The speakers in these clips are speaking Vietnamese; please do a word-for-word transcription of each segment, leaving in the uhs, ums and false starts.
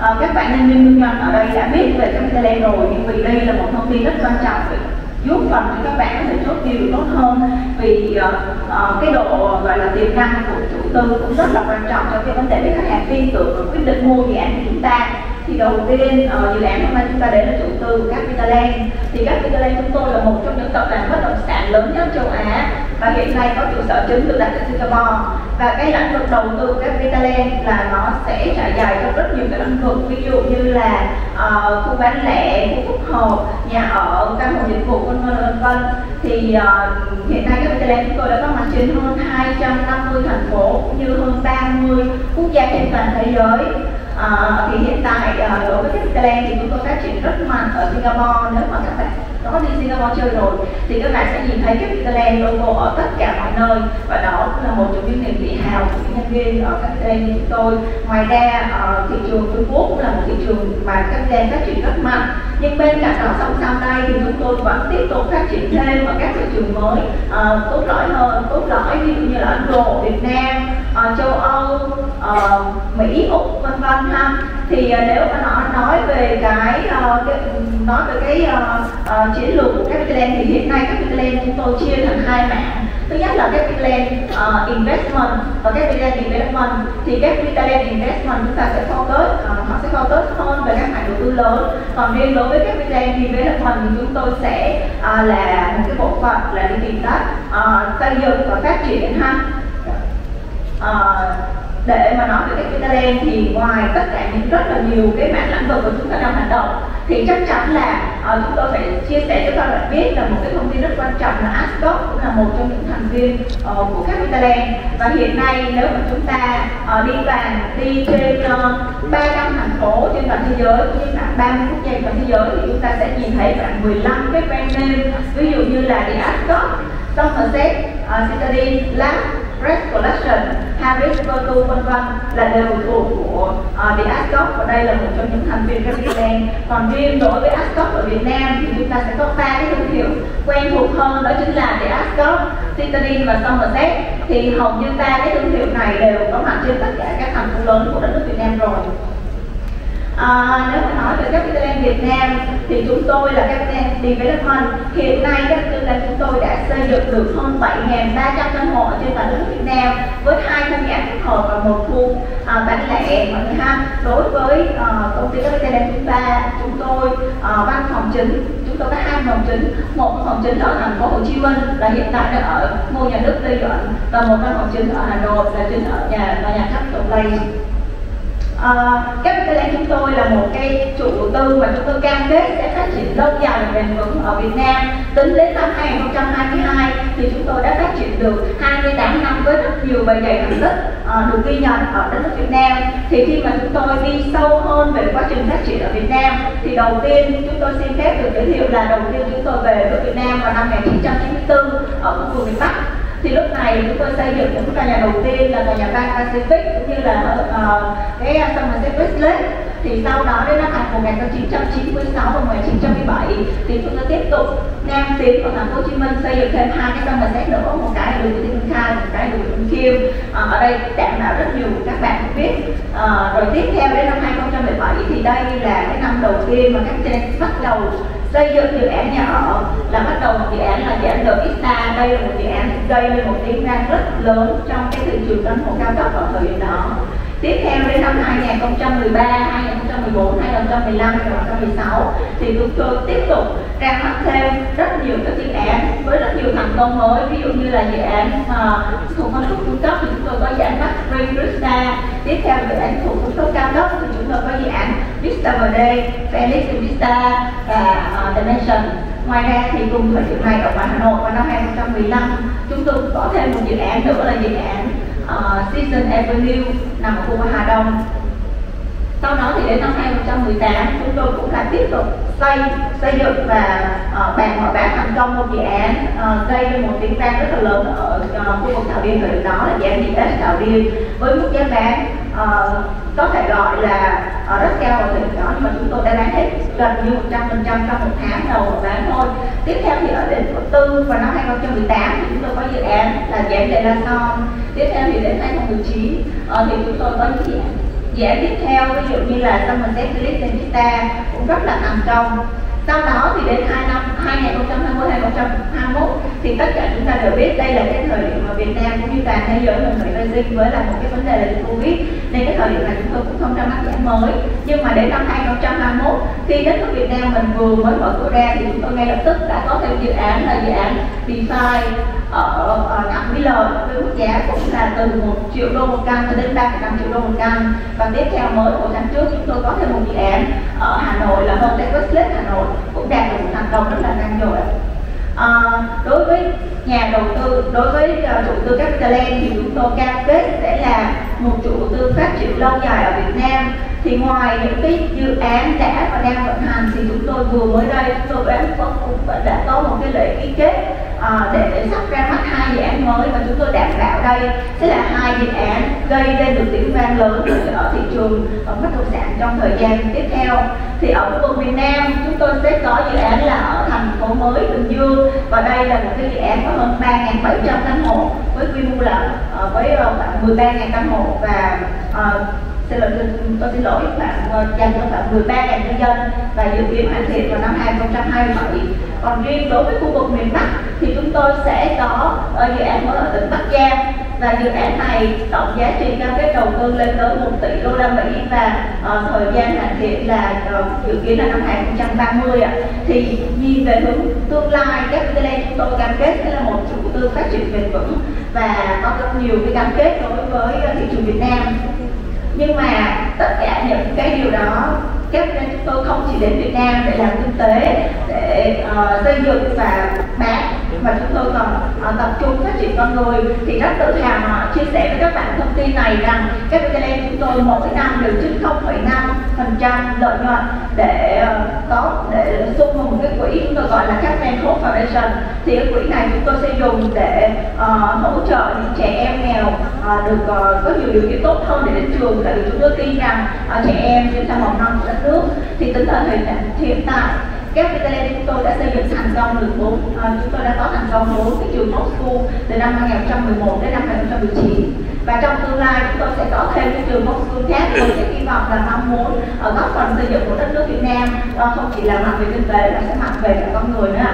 À, các bạn nhân viên kinh doanh ở đây đã biết về CapitaLand rồi, nhưng vì đây là một thông tin rất quan trọng để giúp phần cho các bạn có thể chốt deal tốt hơn, vì uh, uh, cái độ gọi là tiềm năng của chủ tư cũng rất là quan trọng cho cái vấn đề với khách hàng tin tưởng và quyết định mua dự án của chúng ta. Thì đầu tiên uh, dự án hôm nay chúng ta đến là chủ tư của CapitaLand. Thì CapitaLand chúng tôi là một trong những tập đoàn bất động sản lớn nhất châu Á và hiện nay có trụ sở chính được đặt tại Singapore. Và cái lĩnh vực đầu tư của CapitaLand là nó sẽ trải dài trong rất nhiều cái lĩnh vực, ví dụ như là uh, khu bán lẻ, khu phức hợp, nhà ở, căn hộ dịch vụ, vân vân vân vân. Thì uh, hiện nay CapitaLand chúng tôi đã có mặt trên hơn hai trăm năm mươi thành phố cũng như hơn ba mươi quốc gia trên toàn thế giới. À, thì hiện tại à, đối với CapitaLand thì chúng tôi phát triển rất mạnh ở Singapore. Nếu mà các bạn có đi Singapore chơi rồi thì các bạn sẽ nhìn thấy CapitaLand logo ở tất cả mọi nơi, và đó cũng là một trong những niềm tự hào của những nhân viên ở CapitaLand như chúng tôi. Ngoài ra à, thị trường Trung Quốc cũng là một thị trường mà CapitaLand phát triển rất mạnh, nhưng bên cạnh đó song song đây thì chúng tôi vẫn tiếp tục phát triển thêm ở các thị trường mới à, cốt lõi hơn, cốt lõi ví dụ như là Ấn Độ, Việt Nam, à, châu Âu, à, Mỹ, Úc vân vân. Ha. Thì uh, nếu mà nó nói về cái, uh, cái nói về cái uh, uh, chiến lược của CapitaLand thì hiện nay CapitaLand chúng tôi chia thành hai mảng. Thứ nhất là CapitaLand uh, Investment và CapitaLand Development. Thì CapitaLand Investment chúng ta sẽ focus, uh, họ sẽ focus hơn về các mảng đầu tư lớn. Còn riêng đối với CapitaLand Development thì chúng tôi sẽ uh, là một cái bộ phận là đi tìm đất, uh, xây dựng và phát triển ha. Uh, Để mà nói về CapitaLand thì ngoài tất cả những rất là nhiều cái mảng lĩnh vực mà chúng ta đang hoạt động thì chắc chắn là uh, chúng tôi phải chia sẻ cho các bạn biết là một cái thông tin rất quan trọng là Ascott cũng là một trong những thành viên uh, của CapitaLand. Và hiện nay nếu mà chúng ta uh, đi bàn đi trên uh, ba trăm thành phố trên toàn thế giới cũng như là ba mươi quốc gia trên toàn thế giới thì chúng ta sẽ nhìn thấy khoảng mười lăm cái brand name, ví dụ như là The Ascott, Somerset, Citadin, Lab, Red Collection, Harris, Vertu vân vân là đều thuộc của uh, The Ascott, và đây là một trong những thành viên CapitaLand. Còn riêng đối với Ascott ở Việt Nam thì chúng ta sẽ có ba cái thương hiệu quen thuộc hơn, đó chính là The Ascott, Titanin và Somerset. Thì hầu như ba cái thương hiệu này đều có mặt trên tất cả các thành phố lớn của đất nước Việt Nam rồi. À, nếu mà nói về CapitaLand Việt Nam thì chúng tôi là CapitaLand Development. Hiện nay CapitaLand chúng tôi đã xây dựng được hơn bảy nghìn ba trăm căn hộ trên toàn nước Việt Nam với hai khu nhà phức hợp và một khu à, bán lẻ mọi người ha. Đối với à, công ty CapitaLand chúng ta, chúng tôi à, văn phòng chính, chúng tôi có hai phòng chính, một phòng chính ở thành phố Hồ Chí Minh là hiện tại đang ở ngôi nhà nước Tây Duyện, và một văn phòng chính ở Hà Nội là chính ở nhà là nhà khách Colliers. Uh, CapitaLand chúng tôi là một cái chủ đầu tư và chúng tôi cam kết sẽ phát triển lâu dài và bền vững ở Việt Nam. Tính đến năm hai nghìn không trăm hai mươi hai thì chúng tôi đã phát triển được hai mươi tám năm với rất nhiều bề dày thành tích uh, được ghi nhận ở đất nước Việt Nam. Thì khi mà chúng tôi đi sâu hơn về quá trình phát triển ở Việt Nam thì đầu tiên chúng tôi xin phép được giới thiệu là đầu tiên chúng tôi về nước Việt Nam vào năm một nghìn chín trăm chín mươi tư ở khu vực miền Bắc. Thì lúc này chúng tôi xây dựng những tòa nhà đầu tiên là tòa nhà Park Pacific cũng như là uh, cái Somerset West Lake. Thì sau đó đến năm một nghìn chín trăm chín mươi sáu và một nghìn chín trăm chín mươi bảy thì chúng ta tiếp tục nam tiến vào thành phố Hồ Chí Minh, xây dựng thêm hai cái Somerset nữa, một cái đường Nguyễn Thị Minh Khai, một cái đường Nguyễn Khiêm. À, ở đây đảm bảo rất nhiều các bạn cũng biết. À, rồi tiếp theo đến năm hai nghìn không trăm mười bảy thì đây là cái năm đầu tiên mà các trang bắt đầu xây dựng dự án nhà ở, là bắt đầu một dự án là dự án The Vista. Đây là một dự án gây lên một tiếng vang rất lớn trong cái thị trường căn hộ cao cấp ở thời điểm đó. Tiếp theo đến năm hai nghìn không trăm mười ba, hai nghìn không trăm mười bốn, hai nghìn không trăm mười lăm, hai nghìn không trăm mười sáu thì chúng tôi tiếp tục ra mắt thêm rất nhiều các dự án với rất nhiều thành công mới, ví dụ như là dự án uh, thuộc phân khúc trung cấp thì chúng tôi có dự án Park Regista. Tiếp theo dự án thuộc phân khúc cao cấp thì chúng tôi có dự án Vista Verde, Felix Vista và uh, The Mansion. Ngoài ra thì cùng với dự này ở Hà Nội vào năm hai nghìn không trăm mười lăm chúng tôi có thêm một dự án nữa là dự án Uh, Season Avenue nằm ở khu Hà Đông. Sau đó thì đến năm hai nghìn không trăm mười tám chúng tôi cũng là tiếp tục xây xây dựng và uh, bàn mở bán thành công một dự án uh, gây lên một tiếng vang rất là lớn ở uh, khu vực Thảo Điên, thời đó là dự án Viettel Thảo Điên với mức giá bán uh, có thể gọi là uh, rất cao ở thời điểm đó, nhưng mà chúng tôi đã bán hết gần như một trăm phần trăm trong một tháng đầu bán thôi. Tiếp theo thì ở đến quận tư vào năm hai nghìn không trăm mười tám thì chúng tôi có dự án là dự án Delason. Tiếp theo thì đến hai nghìn không trăm mười chín uh, thì chúng tôi có những dự án Dự án tiếp theo ví dụ như là Somerset, Felix Vista cũng rất là thành công. Sau đó thì đến hai năm hai nghìn không trăm hai mươi hai nghìn không trăm hai mươi mốt thì tất cả chúng ta đều biết đây là cái thời điểm mà Việt Nam cũng như toàn thế giới mình phải đối diện với là một cái vấn đề là Covid, nên cái thời điểm này chúng tôi cũng không ra mắt dự án mới. Nhưng mà đến năm hai nghìn không trăm hai mươi mốt khi đất nước Việt Nam mình vừa mới mở cửa ra thì chúng tôi ngay lập tức đã có thêm dự án là dự án Bifine ở Đặng Mỹ Lợi với mức giá cũng là từ một triệu đô một căn cho đến ba phẩy năm triệu đô một căn. Và tiếp theo mới hồi tháng trước chúng tôi có thêm một dự án ở Hà Nội là Hotel West Lake Hà Nội cũng đạt được một thành công rất là nhanh rồi. À, đối với nhà đầu tư, đối với uh, chủ tư CapitaLand thì chúng tôi cam kết sẽ là một chủ tư phát triển lâu dài ở Việt Nam. Thì ngoài những cái dự án đã và đang vận hành thì chúng tôi vừa mới đây chúng tôi cũng đã có một cái lễ ký kết uh, để sắp ra mắt hai dự án mới, và chúng tôi đảm bảo đây sẽ là hai dự án gây nên được tiếng vang lớn ở thị trường ở bất động sản trong thời gian tiếp theo. Thì ở khu vực miền Nam chúng tôi sẽ có dự án là ở thành phố mới Bình Dương, và đây là một cái dự án có hơn ba nghìn bảy trăm căn hộ với quy mô là uh, với khoảng mười ba nghìn căn hộ và uh, tôi xin lỗi bạn dành cho khoảng mười ba nghìn cư dân và dự kiến hoàn thiện vào năm hai nghìn không trăm hai mươi bảy. Còn riêng đối với khu vực miền Bắc thì chúng tôi sẽ có dự án mới ở tỉnh Bắc Giang, và dự án này tổng giá trị cam kết đầu tư lên tới một tỷ đô la Mỹ và uh, thời gian hoàn thiện là uh, dự kiến là năm hai nghìn không trăm ba mươi ạ. Thì nhìn về hướng tương lai, CapitaLand chúng tôi cam kết sẽ là một chủ tư phát triển bền vững và có rất nhiều cái cam kết đối với thị trường Việt Nam. Nhưng mà tất cả những cái điều đó, CapitaLand chúng tôi không chỉ đến Việt Nam để làm kinh tế, để uh, xây dựng và bán, mà chúng tôi còn uh, tập trung phát triển con người. Thì rất tự hào mà chia sẻ với các bạn thông tin này rằng CapitaLand chúng tôi mỗi năm đều trích không phẩy năm phần trăm lợi nhuận để uh, có để xung vào một cái quỹ chúng tôi gọi là CapitaLand Foundation. Thì cái quỹ này chúng tôi sẽ dùng để uh, hỗ trợ những trẻ em nghèo uh, được uh, có nhiều điều kiện tốt hơn để đến trường, tại vì chúng tôi tin rằng uh, trẻ em trên xã mầm non của đất nước. Thì tính là hiện tại CapitaLand chúng tôi đã xây dựng thành công được bốn, chúng tôi đã có thành công bốn thị trường hot school từ năm hai nghìn không trăm mười một đến năm hai nghìn không trăm mười chín, và trong tương lai chúng tôi sẽ có thêm thị trường hot school khác với cái hy vọng là mong muốn ở góp phần xây dựng của đất nước Việt Nam không chỉ là mặt về kinh tế mà sẽ mặt về cả con người nữa.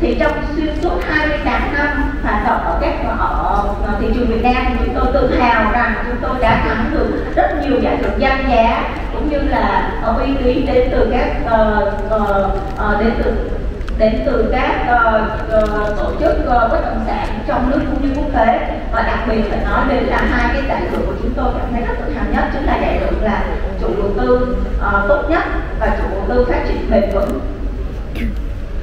Thì trong xuyên suốt hai mươi tám năm hoạt động ở các ở thị trường Việt Nam, chúng tôi tự hào rằng chúng tôi đã thắng được rất nhiều giải thưởng danh giá cũng như là uy tín đến từ các uh, uh, đến từ đến từ các uh, uh, tổ chức uh, bất động sản trong nước cũng như quốc tế. Và đặc biệt phải nói đến là hai cái giải thưởng của chúng tôi cảm thấy rất tự hào nhất, chính là giải thưởng là chủ đầu tư uh, tốt nhất và chủ đầu tư phát triển bền vững.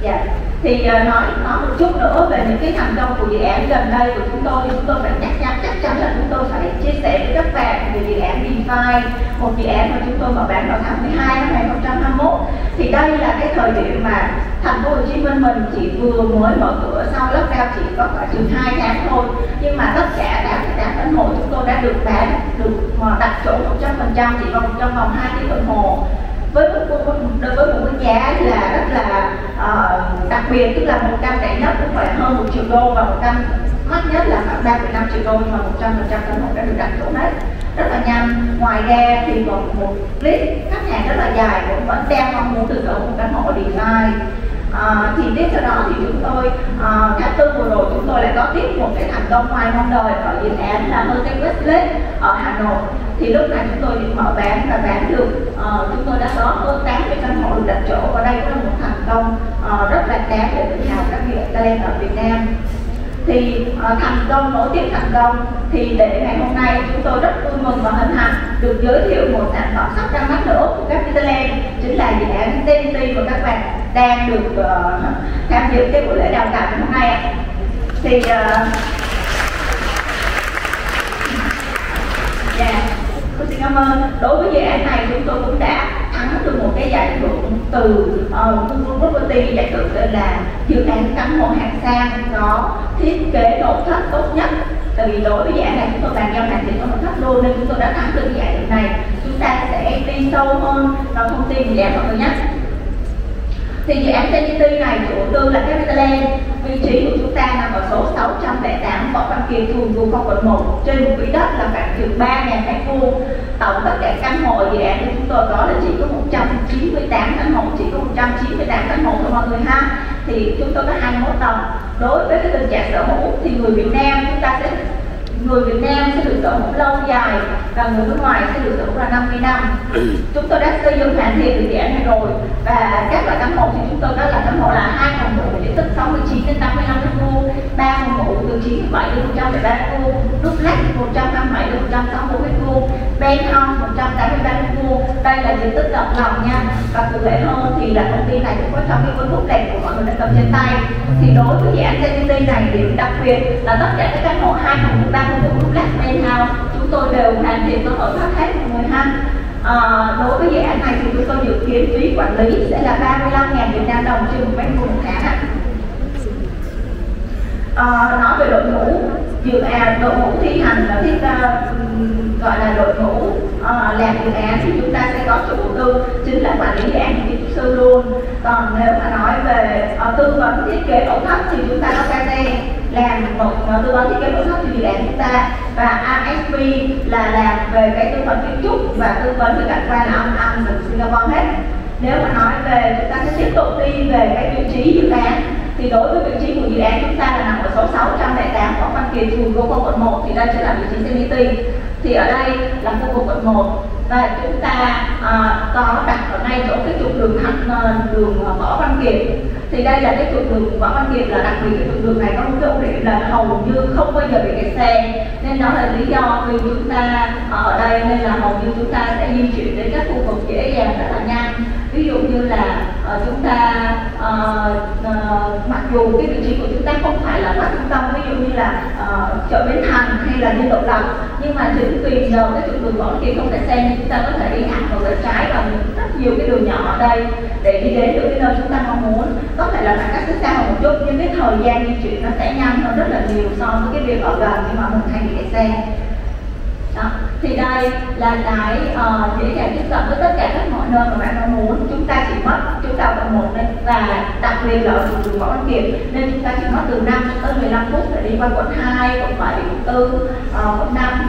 Yeah. Thì uh, nói nói một chút nữa về những cái thành công của dự án gần đây của chúng tôi, chúng tôi phải chắc chắn chắc chắn là chúng tôi phải chia sẻ với các bạn về dự án Bifine, một dự án mà chúng tôi mở bán vào tháng mười hai năm hai nghìn không trăm hai mươi mốt. Thì đây là cái thời điểm mà Thành phố Hồ Chí Minh mình chỉ vừa mới mở cửa sau lockdown chỉ có khoảng chừng hai tháng thôi, nhưng mà tất cả tám mươi tám căn hộ chúng tôi đã được bán, được đặt chỗ một trăm phần trăm chỉ vòng trong vòng hai tiếng đồng hồ. Với một, đối với một mức giá là rất là uh, đặc biệt, tức là một căn rẻ nhất cũng phải hơn một triệu đô và một căn mắc nhất là khoảng ba phẩy năm triệu đô, nhưng mà một trăm phần trăm căn hộ đã được đặt chỗ hết rất là nhanh. Ngoài ra thì còn một, một list khách hàng rất là dài cũng vẫn đang mong muốn được ở một căn hộ Bifine. Uh, thì tiếp theo đó thì chúng tôi uh, tháng tư vừa rồi chúng tôi lại có tiếp một cái thành công ngoài mong đợi ở dự án là Hotel West Lake ở Hà Nội. Thì lúc này chúng tôi được mở bán và bán được uh, chúng tôi đã có hơn tám mươi căn hộ được đặt chỗ, và đây cũng là một thành công uh, rất là đáng để tự hào các CapitaLand ở Việt Nam. Thì uh, thành công nối tiếp thành công, thì để ngày hôm nay chúng tôi rất vui mừng và hân hạnh được giới thiệu một sản phẩm sắp ra mắt nữa của CapitaLand, chính là dự án Zenity mà các bạn đang được uh, tham dự cái buổi lễ đào tạo ngày hôm nay. Thì uh, yeah. Tôi xin cảm ơn. Đối với dự án này chúng tôi cũng đã thắng được một cái giải thưởng từ Google uh, Property, giải thưởng là dự án căn hộ hạng sang có thiết kế nội thất tốt nhất. Tại vì đối với dự án này chúng tôi bàn giao hoàn thiện nội thất luôn, nên chúng tôi đã thắng được cái giải thưởng này. Chúng ta sẽ đi sâu hơn vào thông tin về dự án mọi người nhé. Thì dự án Zenity này chủ tư là CapitaLand, vị trí của chúng ta nằm ở số sáu không tám Võ Văn Kiệt, phường Cầu Kho, quận một, trên một quỹ đất là khoảng chừng ba nghìn mét vuông. Tổng tất cả căn hộ dự án của chúng tôi có là chỉ có một trăm chín mươi tám căn hộ, chỉ có một trăm chín mươi tám căn hộ thôi mọi người ha. Thì chúng tôi có hai mươi mốt tầng. Đối với cái tình trạng sở hữu thì người Việt Nam chúng ta sẽ người Việt Nam sẽ được sở hữu lâu dài và người nước ngoài sẽ được sở hữu là năm mươi năm. Chúng tôi đã xây dựng hoàn thiện được dự án này rồi, và các loại căn hộ thì chúng tôi có là căn hộ là hai phòng ngủ diện tích sáu mươi chín đến tám mươi lăm mét vuông, ba phòng ngủ từ chín mươi bảy đến một trăm lẻ ba mét vuông, duplex một trăm năm mươi bảy đến một trăm sáu mươi mét vuông, penthouse một trăm tám mươi ba mét vuông. Đây là diện tích độc lòng nha, và cụ thể hơn thì là công ty này cũng có trong cái cuốn bút đẹp của mọi người đang cầm trên tay. Thì đối với dự án Zenity này, điểm đặc biệt là tất cả các căn hộ hai phòng ngủ, ba phòng ngủ, duplex, penthouse chúng tôi đều hoàn thiện sở hữu hết mọi người ha. À, đối với dự án này thì chúng tôi dự kiến phí quản lý sẽ là ba mươi lăm nghìn Việt Nam đồng trên một mét vuông một tháng. À, nói về đội ngũ, dự án đội ngũ thi hành là thiết uh, gọi là đội ngũ uh, làm dự án thì chúng ta sẽ có chủ tư chính là quản lý dự án, kiến trúc sư luôn. Còn nếu mà nói về uh, tư vấn thiết kế nội thất thì chúng ta có ca rờ e làm một uh, tư vấn thiết kế nội thất cho dự án chúng ta, và a ét pê là làm về cái tư vấn kiến trúc và tư vấn về cảnh quan âm âm của Singapore hết. Nếu mà nói về chúng ta sẽ tiếp tục đi về cái vị trí dự án. Thì đối với vị trí của dự án chúng ta là nằm ở số sáu không tám Võ Văn Kiệt, phường Cầu Kho, quận một, thì đây sẽ là vị trí Zenity. Thì ở đây là khu vực quận một, và chúng ta uh, có đặt ở ngay chỗ cái trục đường thẳng uh, đường Võ Văn Kiệt. Thì đây là cái trục đường Võ Văn Kiệt, là đặc biệt cái trục đường này có một cái ưu điểm là hầu như không bao giờ bị kẹt xe, nên đó là lý do vì chúng ta ở đây nên là hầu như chúng ta sẽ di chuyển đến các khu vực dễ dàng rất là nhanh. Ví dụ như là uh, chúng ta uh, uh, mặc dù cái vị trí của chúng ta không phải là quá trung tâm, ví dụ như là uh, chợ Bến Thành hay là như Độc Lập, nhưng mà chính vì nhờ cái trục đường Võ Văn Kiệt không kẹt xe nên chúng ta có thể đi thẳng vào bên trái và rất nhiều cái đường nhỏ ở đây để đi đến được cái nơi chúng ta mong muốn. Có thể là khoảng cách sẽ xa hơn một chút, nhưng cái thời gian di chuyển nó sẽ nhanh hơn rất là nhiều so với cái việc ở gần nhưng mà mình hay bị kẹt xe. Đó. Thì đây là cái uh, dễ dàng tiếp cận với tất cả các mọi nơi mà bạn mong muốn. Chúng ta chỉ mất chúng ta còn một nên, và đặc biệt là ở đường Võ Văn Kiệt nên chúng ta chỉ mất từ năm tới mười lăm phút để đi qua quận hai, quận bảy, quận tư, uh, quận năm.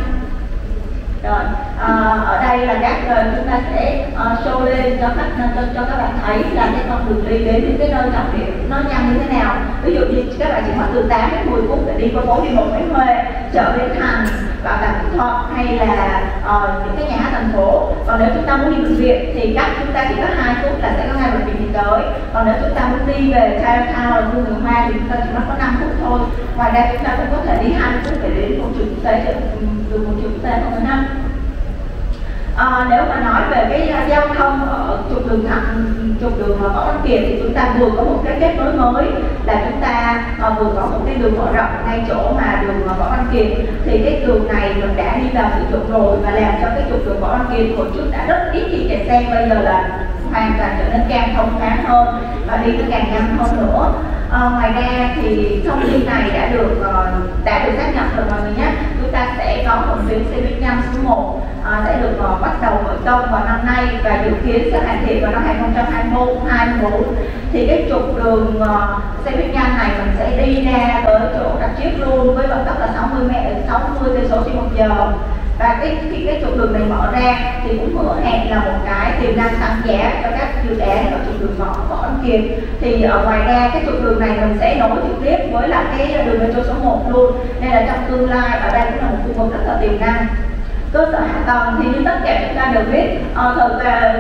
Rồi, à, ở đây là các chúng ta sẽ uh, show lên cho các cho, cho các bạn thấy là cái con đường đi đến những cái nơi trọng điểm nó nhanh như thế nào. Ví dụ như các bạn chỉ mất từ tám đến mười phút để đi qua phố đi bộ Nguyễn Huệ, chợ Bến Thành, bảo tàng Mỹ Thuật hay là uh, những cái nhà hát thành phố. Còn nếu chúng ta muốn đi bệnh viện thì cách chúng ta chỉ có hai phút là sẽ có ngay bệnh viện đi tới. Còn nếu chúng ta muốn đi về Chinatown, khu người Hoa thì chúng ta chỉ mất có năm phút thôi. Ngoài ra chúng ta cũng có thể đi hai phút để đến một trường quốc tế, đường một trường quốc tế không năm. À, nếu mà nói về cái giao thông ở trục đường thẳng, trục đường Võ Văn Kiệt thì chúng ta vừa có một cái kết nối mới là chúng ta à, vừa có một cái đường mở rộng ngay chỗ mà đường Võ Văn Kiệt. Thì cái đường này mình đã đi vào sử dụng rồi và làm cho cái trục đường Võ Văn Kiệt hồi trước đã rất ít khi kẹt xe, bây giờ là hoàn toàn trở nên càng thông thoáng hơn và đi nó càng nhanh hơn nữa. À, ngoài ra thì thông tin này đã được đã được xác nhận rồi mọi người nhé. Chúng ta sẽ có một tuyến xe buýt nhanh số một à, sẽ được uh, bắt đầu khởi công vào năm nay và dự kiến sẽ hoàn thiện vào năm hai nghìn không trăm hai mươi mốt hai nghìn không trăm hai mươi bốn. Thì cái trục đường uh, xe buýt nhanh này mình sẽ đi ra tới chỗ đặt chiếc luôn với vận tốc là sáu mươi cây số trên một giờ. Và cái, cái, cái trục đường này mở ra thì cũng hứa hẹn là một cái tiềm năng tăng giá cho các dự án ở trục đường Võ Văn Kiệt. Thì ở ngoài ra cái trục đường này mình sẽ nối trực tiếp với là cái đường metro số một luôn, nên là trong tương lai ở đây cũng là một khu vực rất là tiềm năng. Cơ sở hạ tầng thì như tất cả chúng ta đều biết, à, thời gian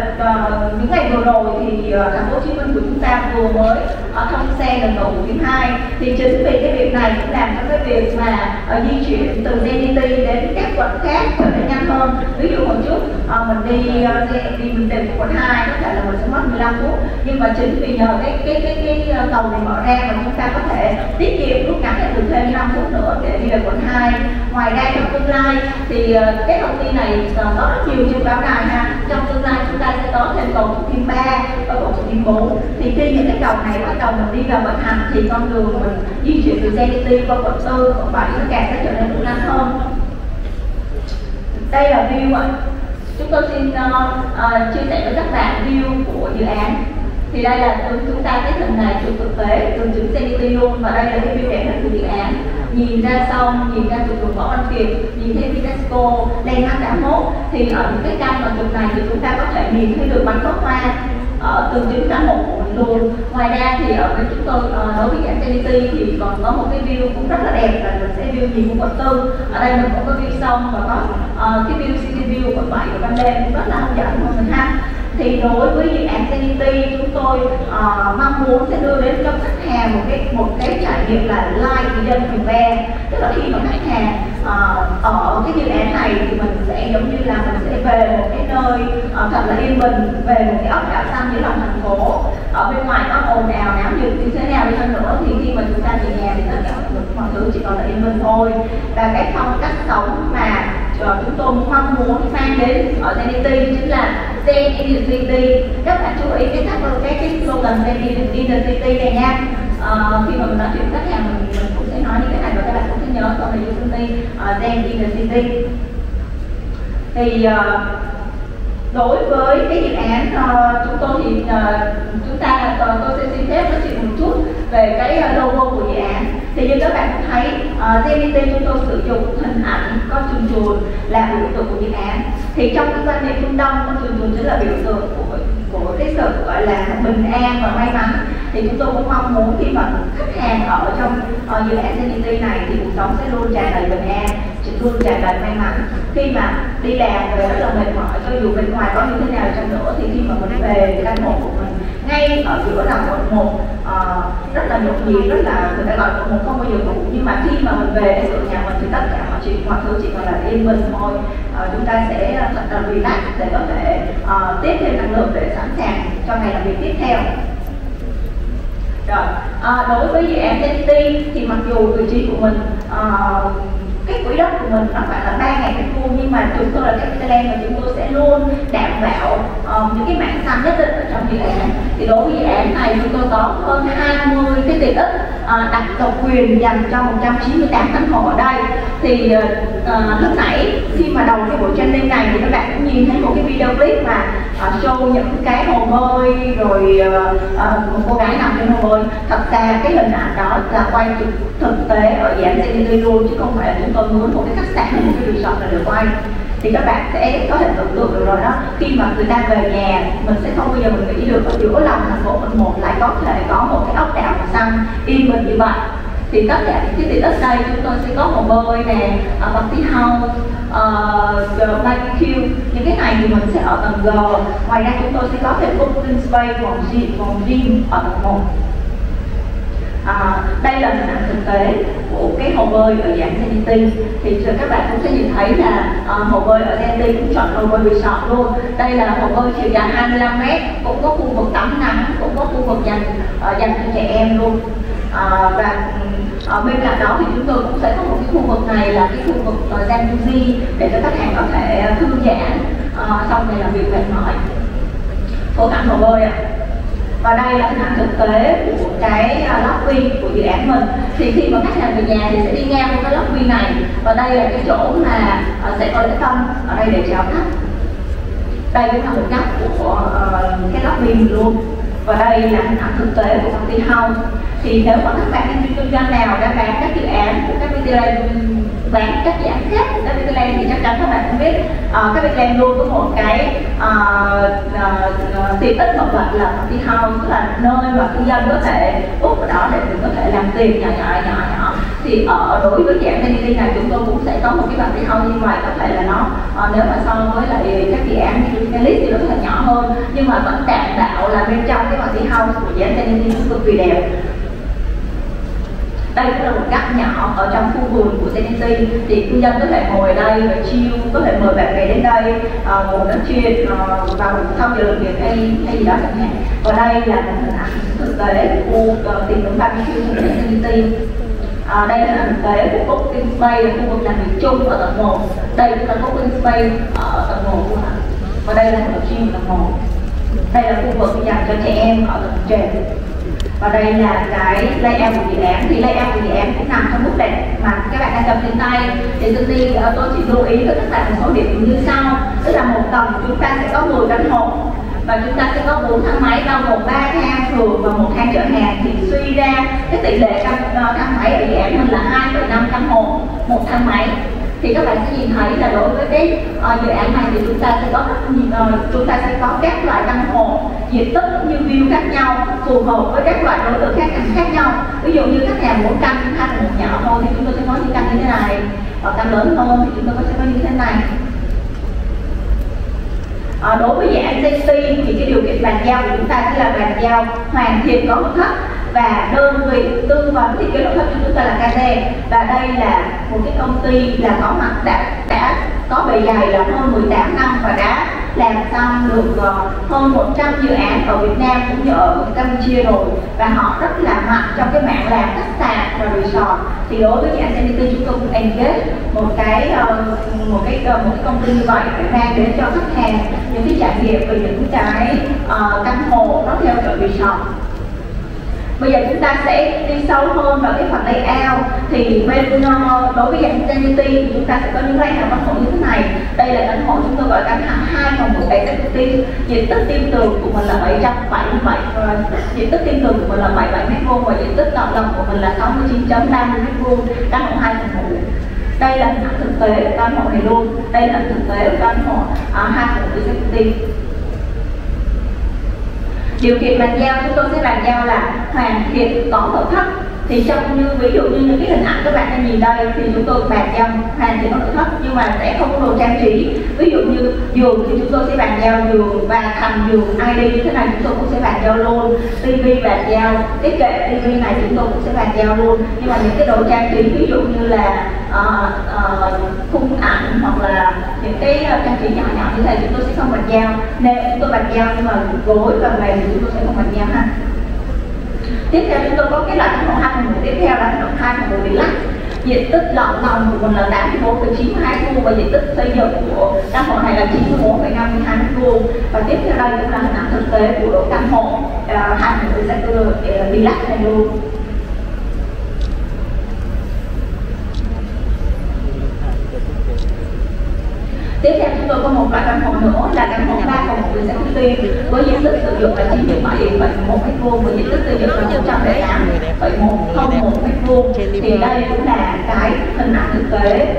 những ngày vừa rồi thì à, thành phố Hồ Chí Minh của chúng ta vừa mới à, thông xe gần cầu Thủ Thiêm hai. Thì chính vì cái việc này cũng làm cho cái việc mà à, di chuyển từ Zenity đến các quận khác trở nên nhanh hơn. Ví dụ hồi trước à, mình đi à, đi mình tìm quận hai có thể là mình sẽ mất mười lăm phút, nhưng mà chính vì nhờ cái cái cái cái cầu này mở ra mà chúng ta có thể tiết kiệm rút ngắn lại từ thêm năm phút nữa để đi về quận hai. Ngoài ra trong tương lai thì à, cái công ty này có rất nhiều trên báo đài ha. Trong tương lai chúng ta sẽ có thêm cầu Thủ Thiêm ba và cầu Thủ Thiêm bốn. Thì khi những cái cầu này bắt đầu mình đi vào vận hành thì con đường mình di chuyển từ Zenity qua quận tư, quận bảy nó càng sẽ trở nên thuận lợi hơn. Đây là view ạ. Chúng tôi xin uh, uh, chia sẻ với các bạn view của dự án. Thì đây là chúng ta cái hình này trục thực tế đường trục Zenity luôn, và đây là cái biểu cảnh của dự án, nhìn ra sông, nhìn ra trục đường Võ Văn Kiệt, nhìn thấy Vitasco, lên hai tám mốt. Thì ở những cái căn mà trục này thì chúng ta có thể nhìn thấy được bắn pháo hoa ở tường chính cả một cuộn luôn. Ngoài ra thì ở bên chúng tôi đối với dự án Zenity thì còn có một cái view cũng rất là đẹp, là mình sẽ view nhìn của quận tư. Ở đây mình cũng có view sông và có uh, cái view city view quận bảy ban đêm cũng rất là hấp dẫn mọi người ha. Thì đối với dự án Zenity, chúng tôi uh, mong muốn sẽ đưa đến cho khách hàng một cái một cái trải nghiệm là like dân thành ve, tức là khi mà khách hàng uh, ở cái dự án này thì mình sẽ giống như là mình sẽ về một cái nơi uh, thật là yên bình, về một cái ốc đảo xanh dưới lòng thành phố. Ở bên ngoài có ồn ào náo nhiệt như thế nào đi hơn nữa thì khi mà chúng ta về nhà thì tất cả mọi thứ chỉ còn là yên bình thôi. Và cái phong cách sống mà Ờ, chúng tôi mong muốn mang đến ở Zenity chính là Zen in the City. Các bạn chú ý cái các cái cái slogan Zen in the City này nha. Ờ, khi mà mình nói chuyện khách hàng mình, mình cũng sẽ nói những cái này và các bạn cũng sẽ nhớ còn về Zenity, Zen in the City. Thì uh, đối với cái dự án uh, chúng tôi thì uh, chúng ta uh, tôi sẽ xin phép nói chuyện một chút về cái logo của dự án. Thì như các bạn cũng thấy, uh, Zenity chúng tôi sử dụng hình ảnh con chuồn chuồn là biểu tượng của dự án. Thì trong cái quan niệm Phương Đông, con chuồn chuồn chính là biểu tượng của của cái sự gọi là bình an và may mắn. Thì chúng tôi cũng mong muốn khi mà khách hàng ở trong uh, dự án Zenity này thì cuộc sống sẽ luôn tràn đầy bình an, luôn tràn đầy may mắn. Khi mà đi làm về rất là mệt mỏi, cho dù bên ngoài có như thế nào chăng nữa thì khi mà mình về căn hộ của mình ngay ở giữa là quận một, rất là nhộn nhịp, rất là người ta gọi quận một không bao giờ ngủ, nhưng mà khi mà mình về đến cửa nhà mình thì tất cả mọi chuyện mọi thứ chỉ còn là yên bình thôi. Uh, chúng ta sẽ thật là relax để có thể uh, tiếp thêm năng lượng để sẵn sàng cho ngày làm việc tiếp theo. Rồi uh, đối với dự án Zenity thì mặc dù vị trí của mình uh, cái quỹ đất của mình nó khoảng là ba ngàn mét vuông, nhưng mà chúng tôi là CapitaLand và chúng tôi sẽ luôn đảm bảo uh, những cái mảng xanh nhất định ở trong dự án. Thì đối với dự án này chúng tôi có hơn hai mươi cái tiện ích uh, đặt độc quyền dành cho một trăm chín mươi tám căn hộ ở đây. Thì uh, lúc nãy khi mà đầu cái buổi training này thì các bạn cũng nhìn thấy một cái video clip mà uh, show những cái hồ bơi rồi uh, uh, một cô gái nằm trên hồ bơi. Thật ra cái hình ảnh đó là quay thực tế ở dự án Zenity luôn, chứ không phải là chúng tôi mướn một cái khách sạn hay một cái resort là được quay. Thì các bạn sẽ có thể tưởng tượng được rồi đó, khi mà người ta về nhà mình sẽ không bao giờ mình nghĩ được ở giữa lòng thành phố quận một lại có thể có một cái ốc đảo xanh yên bình như vậy. Thì tất cả những cái tiện ích đây, chúng tôi sẽ có hồ bơi nè, party house, uh, barbecue, những cái này thì mình sẽ ở tầng G. Ngoài ra chúng tôi sẽ có thêm open space, phòng gym, phòng gym ở tầng một. À, đây là hình ảnh thực tế của cái hồ bơi ở dạng Zenity. Thì các bạn cũng sẽ nhìn thấy là uh, hồ bơi ở Zenity cũng chọn hồ bơi resort luôn. Đây là hồ bơi chiều dài hai mươi lăm mét, cũng có khu vực tắm nắng, cũng có khu vực dành uh, dành cho trẻ em luôn. À, và ở bên cạnh đó thì chúng tôi cũng sẽ có một cái khu vực này là cái khu vực uh, jacuzzi để cho khách hàng có thể thư giãn uh, xong này làm việc mệt mỏi. Phố cảnh hồ bơi ạ. À. Và đây là hình ảnh thực tế của cái lobby của dự án mình. Thì khi mà khách hàng về nhà thì sẽ đi ngang qua cái lobby này, và đây là cái chỗ mà sẽ có lễ tân ở đây để chào khách. Đây cũng là một cách của uh, cái lobby mình luôn. Và đây là hình ảnh thực tế của công ty house. Thì nếu mà các bạn kinh kinh doanh nào đã bán các dự án của CapitaLand, bán các dự án khác của CapitaLand thì chắc chắn các bạn cũng biết uh, CapitaLand luôn có một cái tiện ích một vật là công ty house, tức là nơi mà cư dân có thể úp vào đó để mình có thể làm tiền nhỏ nhỏ nhỏ nhỏ. Thì ở đối với dự án Zenity này chúng tôi cũng sẽ có một cái công ty house như vậy. Có thể là nó uh, nếu mà so với lại các dự án như Felix thì nó rất là nhỏ hơn, nhưng mà vẫn đảm bảo là bên trong cái công ty house của dự án Zenity cực kỳ đẹp. Đây cũng là một góc nhỏ ở trong khu vườn của Zenity. Thì cư dân có thể ngồi đây và chill, có thể mời bạn bè đến đây uh, ngồi nói chuyện uh, vào sau giờ làm việc hay, hay gì đó chẳng hạn. Và đây là một hình ảnh thực tế của khu tiệm nướng barbecue của Zenity. Uh, đây là hình ảnh thực tế của Open Space, khu vực làm việc chung ở tầng một. Đây cũng là Open Space ở tầng một của anh. Và đây là một gym ở tầng một. Đây là khu vực dành cho trẻ em ở tầng trên. Và đây là cái layout của dự án. Thì layout của dự án cũng nằm trong bức đèn mà các bạn đang cầm trên tay. Thì tôi, đi, tôi chỉ lưu ý với các bạn một số điểm như sau. Tức là một tầng chúng ta sẽ có mười căn hộ. và chúng ta sẽ có bốn thang máy bao gồm ba thang phường và một thang chở hàng, thì suy ra cái tỷ lệ căn thang máy ở dự án mình là hai phẩy năm căn hộ một thang máy. Thì các bạn sẽ nhìn thấy là đối với cái uh, dự án này thì chúng ta sẽ có rất nhiều, uh, chúng ta sẽ có các loại căn hộ, diện tích cũng như view khác nhau, phù hợp với các loại đối tượng khác khác nhau. Ví dụ như các nhà bốn căn, hai căn một nhỏ thôi thì chúng tôi sẽ có những căn như thế này, và căn lớn hơn thì chúng tôi sẽ có như thế này. À, đối với dự án Zenity thì cái điều kiện bàn giao của chúng ta sẽ là bàn giao hoàn thiện có nội thất, và đơn vị tư vấn thiết kế nội thất cho chúng ta là ca rờ e, và đây là một cái công ty là có mặt đã đã có bề dày là hơn mười tám năm và đã làm xong được hơn một trăm dự án ở Việt Nam cũng như ở Campuchia rồi, và họ rất là mạnh trong cái mạng làm khách sạn và resort. Thì đối với dự án Zenity chúng tôi cũng engage một cái một cái một cái công ty như vậy để mang đến cho khách hàng những cái trải nghiệm về những cái uh, căn hộ nó theo kiểu resort. Bây giờ chúng ta sẽ đi sâu hơn vào cái phần layout. Thì bên đối với dạng Zenity thì chúng ta sẽ có những layout căn hộ như thế này. Đây là căn hộ chúng tôi gọi căn hai phòng một cái Zenity. Diện tích tiêm tường của mình là bảy trăm bảy mươi bảy, diện tích tiêm tường của mình là bảy mươi bảy mét vuông và diện tích cộng đồng của mình là sáu mươi chín phẩy ba mươi mét vuông. Căn hộ hai phòng ngủ. Đây là hình ảnh thực tế của căn hộ này luôn. Đây là hình thực tế của căn hộ hai phòng một Zenity. Điều kiện bàn giao chúng tôi sẽ bàn giao là hoàn thiện có nội thất. Thì trong như ví dụ như những cái hình ảnh các bạn đang nhìn đây thì chúng tôi bàn giao hoàn thiện có nội thất, nhưng mà sẽ không có đồ trang trí. Ví dụ như giường thì chúng tôi sẽ bàn giao giường và thành giường i đê như thế này chúng tôi cũng sẽ bàn giao luôn. ti vi bàn giao, thiết kế ti vi này chúng tôi cũng sẽ bàn giao luôn. Nhưng mà những cái đồ trang trí ví dụ như là uh, uh, khung ảnh hoặc là những cái trang trí nhỏ nhỏ như thế này chúng tôi sẽ không bàn giao. Nên chúng tôi bàn giao, nhưng mà gối và mềm thì chúng tôi sẽ không bàn giao ha. Tiếp theo chúng tôi có cái loại căn hộ hai phòng ngủ tiếp theo là căn hộ hai phòng ngủ deluxe. Diện tích lợn lòng của mình là tám mươi bốn phẩy chín hai vuông và diện tích xây dựng của căn hộ này là chín mươi bốn phẩy năm hai vuông. Và tiếp theo đây cũng là hình ảnh thực tế của độ căn hộ hai phòng ngủ deluxe này luôn. Tiếp theo chúng tôi có một loại căn hộ nữa là căn hộ ba phòng một Zenity với diện tích sử dụng là chín mươi bảy phẩy một mét vuông và diện tích sử dụng là một trăm lẻ tám phẩy một không một mét vuông. Thì đây cũng là cái hình ảnh thực tế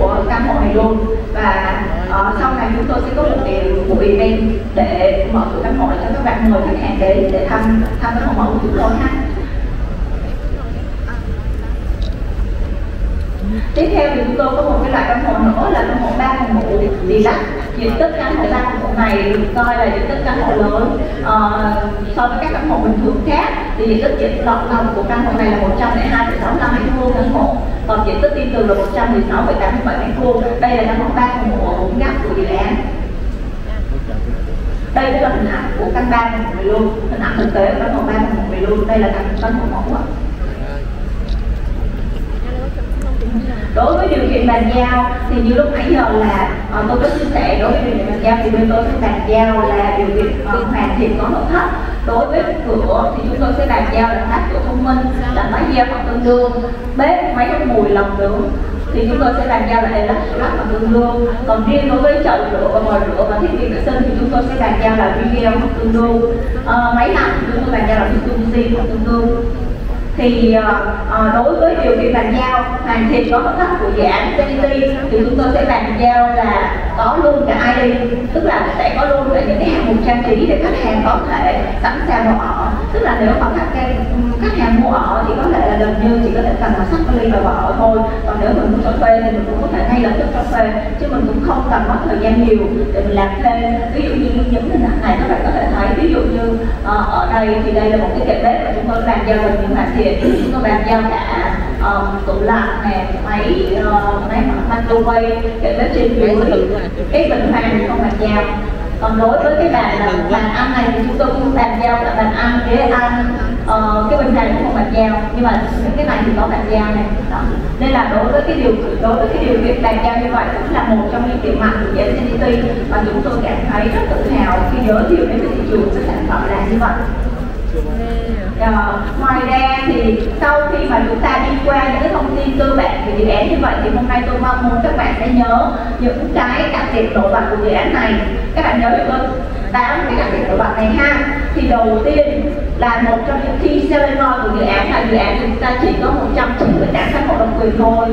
của căn hộ này luôn. Và uh, sau này chúng tôi sẽ có một điều buổi event để mở cửa căn hộ cho các bạn mời khách hàng đến để thăm thăm căn hộ của chúng tôi ha. Tiếp theo thì chúng tôi có một cái loại căn hộ nữa là căn hộ ba phòng ngủ deluxe. Diện tích căn hộ ba phòng ngủ này được coi là diện tích căn hộ lớn à, so với các căn hộ bình thường khác. Thì diện tích diện lọt lòng của căn hộ này là một trăm lẻ hai phẩy sáu mươi lăm mét vuông căn hộ, còn diện tích tiêm tường là một trăm mười sáu phẩy tám mươi bảy mét vuông. Đây là căn hộ ba phòng ngủ ở bốn góc của dự án. Đây cũng là hình ảnh của căn ba phòng ngủ luôn, hình ảnh thực tế của căn hộ ba phòng ngủ này luôn. Đây là căn căn hộ mẫu ạ. Đối với điều kiện bàn giao thì như lúc nãy giờ là à, tôi có chia sẻ, đối với điều kiện bàn giao thì bên tôi sẽ bàn giao là điều kiện hoàn thiện có nội thất. Đối với cửa thì chúng tôi sẽ bàn giao là các cửa thông minh, là máy gieo hoặc tương đương, bếp, máy hút mùi, lồng nướng thì chúng tôi sẽ bàn giao là electric hoặc tương đương. Còn riêng đối với chậu rửa và bồn rửa và thiết bị vệ sinh thì chúng tôi sẽ bàn giao là video hoặc tương đương, à, máy lạnh thì chúng tôi bàn giao là Mitsubishi hoặc tương đương. Thì uh, đối với điều kiện bàn giao hoàn thiện có nội thất của dự án Zenity thì chúng tôi sẽ bàn giao là có luôn cả i đê, tức là sẽ có luôn cả những cái hạng mục trang trí để khách hàng có thể sẵn sàng vào ở. Tức là nếu mà khách hàng, khách hàng mua ở thì có thể là gần như chỉ có thể cần là sắp vali và vào ở thôi. Còn nếu mình muốn cho thuê thì mình cũng có thể ngay lập tức cho thuê, chứ mình cũng không cần mất thời gian nhiều để mình làm thêm. Ví dụ như những hình ảnh này các bạn có thể thấy, ví dụ như uh, ở đây thì đây là một cái kệ bếp mà chúng tôi bàn giao gần như hoàn thiện. Chúng tôi bàn giao cả uh, tủ lạnh nè, máy uh, máy microwave, cái bếp trên dưới, cái bình hoàng không bàn giao. Còn đối với cái bàn uh, bàn ăn này thì chúng tôi cũng bàn giao là bàn ăn, ghế ăn, uh, cái bình hoàng cũng không bàn giao, nhưng mà những cái này thì có bàn giao này. Đó. Nên là đối với cái điều đối với cái điều kiện bàn giao như vậy cũng là một trong những điểm mạnh của Zenity và chúng tôi cảm thấy rất tự hào khi giới thiệu đến với thị trường các sản phẩm là như vậy. Ờ, ngoài ra thì sau khi mà chúng ta đi qua những cái thông tin cơ bản về dự án như vậy thì hôm nay tôi mong muốn các bạn sẽ nhớ những cái đặc điểm nổi bật của dự án này. Các bạn nhớ được không? bán cái ngành nghề của bạn này ha. Thì đầu tiên là một trong những khi Selenor của dự án là dự án chúng ta chỉ có một trăm chín mươi tám căn hộ độc quyền thôi,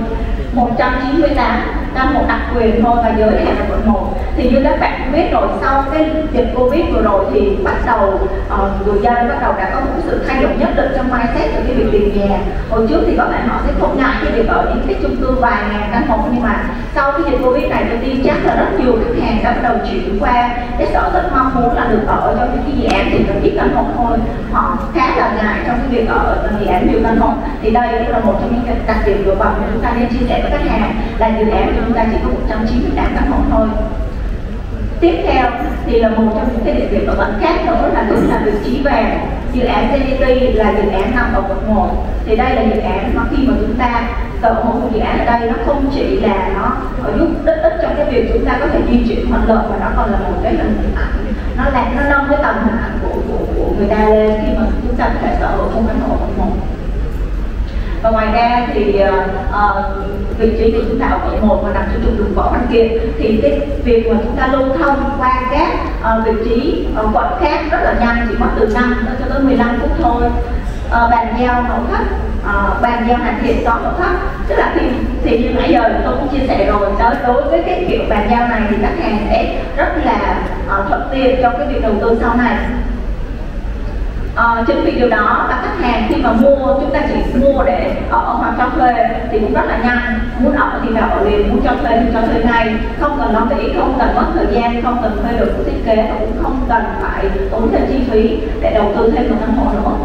một trăm chín mươi tám căn hộ đặc quyền thôi và giới hạn là quận một. Thì như các bạn biết rồi, sau cái dịch Covid vừa rồi thì bắt đầu uh, người dân bắt đầu đã có một sự thay đổi nhất định trong mindset về cái việc tìm nhà. Hồi trước thì các bạn họ sẽ không ngại cái việc ở những cái chung cư vài ngàn căn hộ, nhưng mà sau cái dịch Covid này tôi tin chắc là rất nhiều khách hàng đã bắt đầu chuyển qua cái sở thích mong muốn là được ở trong những cái dự án thì cần ít căn hộ thôi, họ khá là ngại trong cái việc ở dự án nhiều căn hộ. Thì đây cũng là một trong những đặc điểm nổi bật mà chúng ta nên chia sẻ với khách hàng là dự án của chúng ta chỉ có một trăm chín mươi tám căn hộ thôi. Tiếp theo thì là một trong những cái địa điểm nổi bật khác nữa là cũng là vị trí vàng. Dự án Zenity là dự án nằm ở quận một. Thì đây là dự án mà khi mà chúng ta sở hữu một dự án ở đây, nó không chỉ là nó giúp đích ích trong cái việc chúng ta có thể di chuyển thuận lợi, mà nó còn là một cái hình ảnh, nó làm nó nâng cái tầm hình ảnh của, của, của người ta lên khi mà chúng ta có thể sở hữu một căn hộ quận một. Và ngoài ra thì uh, vị trí của chúng ta ở quận một mà nằm trên trục đường Võ Văn Kiệt, thì cái việc mà chúng ta lưu thông qua các uh, vị trí uh, quận khác rất là nhanh, chỉ mất từ năm cho tới mười lăm phút thôi. Uh, bàn giao nội thất, uh, bàn giao hoàn thiện xóm nội thất, tức là thì, thì như nãy giờ tôi cũng chia sẻ rồi, đó, đối với cái kiểu bàn giao này thì khách hàng sẽ rất là uh, thuận tiện trong cái việc đầu tư sau này. À, chính vì điều đó là khách hàng khi mà mua, chúng ta chỉ mua để ở hoặc cho thuê thì cũng rất là nhanh, muốn ở thì vào ở liền, muốn cho thuê thì cho thuê ngay, không cần lo nghĩ, không cần mất thời gian, không cần thuê được của thiết kế và cũng không cần phải tốn thêm chi phí để đầu tư thêm một căn hộ nữa.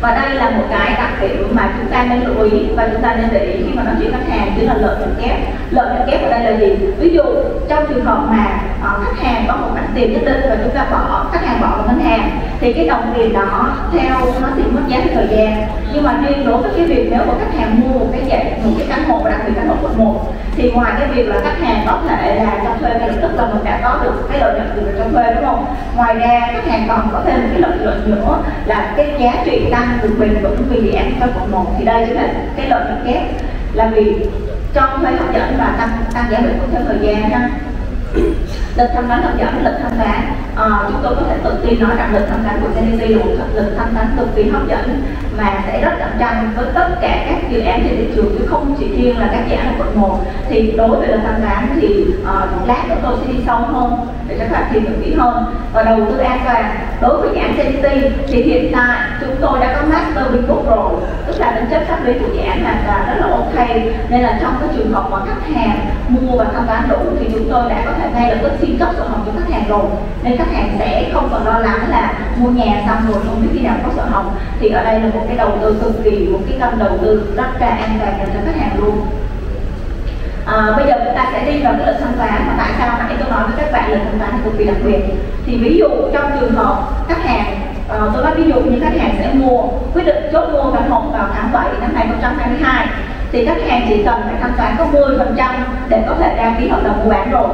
Và đây là một cái đặc điểm mà chúng ta nên lưu ý và chúng ta nên để ý khi mà nói chuyện khách hàng, chính là lợi nhuận kép. Lợi nhuận kép ở đây là gì? Ví dụ trong trường hợp mà khách hàng có một khoản tiền nhất định và chúng ta bỏ, khách hàng bỏ vào ngân hàng, thì cái đồng tiền đó theo nó sẽ mất giá theo thời gian. Nhưng mà riêng đối với cái việc nếu mà khách hàng mua một cái dạng một cái căn hộ, đặc biệt căn hộ quận một, thì ngoài cái việc là khách hàng có thể là cho thuê ngay lập tức là mình đã có được cái lợi nhuận từ việc cho thuê, đúng không? Ngoài ra khách hàng còn có thêm một cái lợi nhuận nữa là cái giá trị tăng từ bình vững vì dự án cho quận một. Thì đây chính là cái lợi nhuận kép, là vì cho thuê hấp dẫn và tăng tăng giá bình vững theo thời gian ha. Lịch thanh toán hấp dẫn, lịch thanh toán à, chúng tôi có thể tự tin nói rằng lịch thanh toán của Zenity là một lịch thanh toán cực kỳ hấp dẫn mà sẽ rất cạnh tranh với tất cả các dự án trên thị trường, chứ không chỉ riêng là các dự án ở quận một. Thì đối với lịch thanh toán thì à, lát nữa tôi sẽ đi sâu hơn để cho các bạn tìm hiểu kỹ hơn. Và đầu tư an toàn đối với dự án Zenity thì hiện tại chúng tôi đã có master book rồi, tức là tính chất pháp lý của dự án là rất là ok, nên là trong cái trường hợp mà khách hàng mua và thanh toán đủ thì chúng tôi đã có thể ngay lập tức xin cấp sổ hồng cho khách hàng rồi, nên khách hàng sẽ không còn lo lắng là mua nhà xong rồi không biết khi nào có sổ hồng. Thì ở đây là một cái đầu tư cực kỳ, một cái kênh đầu tư rất là an toàn cho khách hàng luôn. À, bây giờ chúng ta sẽ đi vào cái lịch thanh toán. Và tại sao nãy tôi nói với các bạn lịch thanh toán cực kỳ đặc biệt? Thì ví dụ trong trường hợp khách hàng, à, tôi nói ví dụ như khách hàng sẽ mua, quyết định chốt mua căn hộ vào tháng bảy năm hai nghìn không trăm hai mươi hai, thì khách hàng chỉ cần phải thanh toán có mười phần trăm để có thể đăng ký hợp đồng mua bán rồi.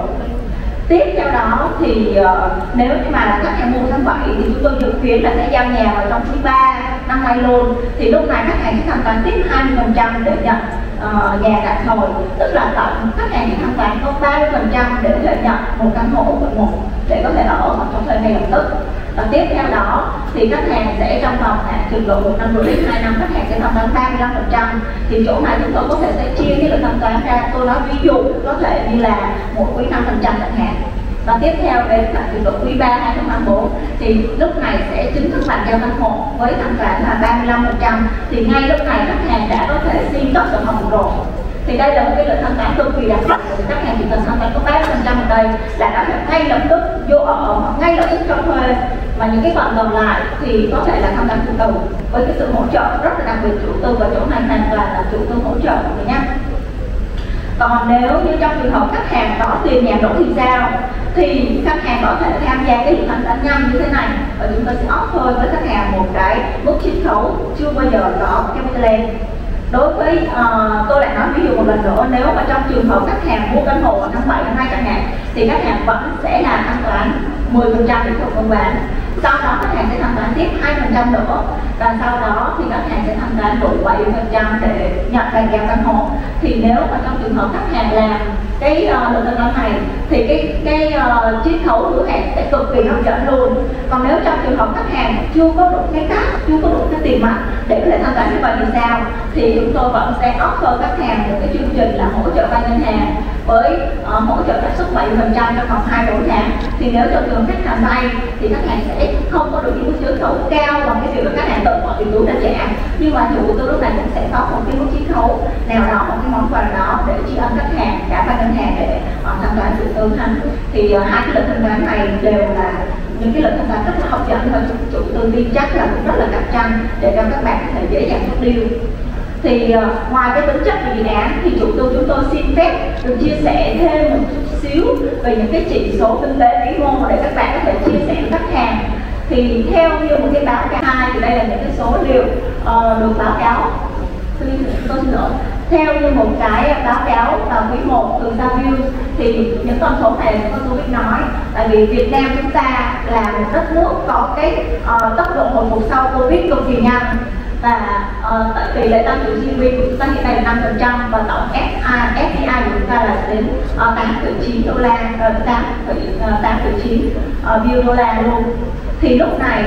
Tiếp theo đó thì uh, nếu như mà là khách hàng mua tháng bảy thì chúng tôi dự kiến là sẽ giao nhà vào trong quý ba năm nay luôn, thì lúc này khách hàng sẽ thanh toán tiếp hai mươi phần trăm để nhận uh, nhà tạm thời, tức là tổng khách hàng sẽ thanh toán có ba mươi phần trăm để có thể nhận một căn hộ quận một để có thể ở hoặc cho thuê ngay lập tức. Và tiếp theo đó thì khách hàng sẽ trong vòng chừng độ một năm rưỡi hai năm khách hàng sẽ thanh toán ba mươi lăm phần trăm. Thì chỗ này chúng tôi có thể sẽ chia cái lượng thanh toán ra, tôi nói ví dụ có thể như là một quý năm phần trăm chẳng hạn. Và tiếp theo đến là chừng độ quý ba hai nghìn không trăm hai mươi bốn thì lúc này sẽ chính thức bàn giao căn hộ với thanh toán là ba mươi lăm phần trăm, thì ngay lúc này khách hàng đã có thể xin cấp sổ hồng rồi. Thì đây là một cái lượng thanh toán cực kỳ đặc biệt, khách hàng chỉ cần thanh toán có ba mươi phần trăm ở đây là đã phải ngay lập tức vô ở hoặc ngay lập tức cho thuê. Và những cái khoản còn lại thì có thể là thanh toán phụ tùng với cái sự hỗ trợ rất là đặc biệt chủ tư, và chỗ này hoàn toàn là chủ tư hỗ trợ mọi người nhé. Còn nếu như trong trường hợp khách hàng có tiền nhà đủ thì sao? Thì khách hàng có thể tham gia cái hình thanh toán nhanh như thế này, và chúng ta sẽ offer với khách hàng một cái mức chiết khấu chưa bao giờ có CapitaLand. Đối với, uh, tôi lại nói ví dụ một lần nữa, nếu mà trong trường hợp khách hàng mua căn hộ ở tháng bảy năm hai chẳng hạn, thì khách hàng vẫn sẽ là thanh toán mười phần trăm đến thuộc công bán. Sau đó khách hàng sẽ thanh toán tiếp hai phần trăm nữa, và sau đó thì khách hàng sẽ thanh toán đủ bảy phần trăm để nhận bàn giao căn hộ. Thì nếu mà trong trường hợp khách hàng làm cái uh, đầu tư năm này thì cái cái uh, chiết khấu của hàng sẽ cực kỳ hấp dẫn luôn. Còn nếu trong trường hợp khách hàng chưa có đủ cái cash, chưa có đủ cái tiền mặt để có thể thanh toán như vậy thì sao, thì chúng tôi vẫn sẽ offer khách hàng một cái chương trình là hỗ trợ vay ngân hàng với uh, hỗ trợ lãi suất bảy phần trăm trong vòng hai bốn tháng. Thì nếu trong trường hợp khách hàng vay thì khách hàng sẽ không có được những cái chiết khấu cao bằng cái việc mà khách hàng tự bỏ tiền túi ra trả, nhưng mà chủ đầu tư lúc này cũng sẽ có một cái mức chiết khấu nào đó, một cái món quà đó để tri ân khách hàng trả vay ngân hàng để họ thanh toán sự tương thanh. Thì uh, hai cái lĩnh thanh toán này đều là những cái lĩnh thanh toán rất là hấp dẫn và chủ tư tin chắc là cũng rất là cạnh tranh để cho các bạn có thể dễ dàng chốt deal. Thì uh, ngoài cái tính chất của dự án thì chủ tư chúng tôi xin phép được chia sẻ thêm một chút xíu về những cái chỉ số kinh tế vĩ mô để các bạn có thể chia sẻ với khách hàng. Thì theo như một cái báo cáo hai thì đây là những cái số liệu uh, được báo cáo. Tôi xin lỗi. Theo như một cái báo cáo vào quý một từ Da News thì những con số này là con số biết nói, tại vì Việt Nam chúng ta là một đất nước có cái uh, tốc độ hồi phục sau Covid cực kỳ nhanh, và uh, tỷ lệ tăng trưởng giê đê pê của chúng ta hiện nay là năm phần trăm và tổng ép đê i của chúng ta là đến tám phẩy chín đô la, tám phẩy chín triệu đô la luôn. Thì lúc này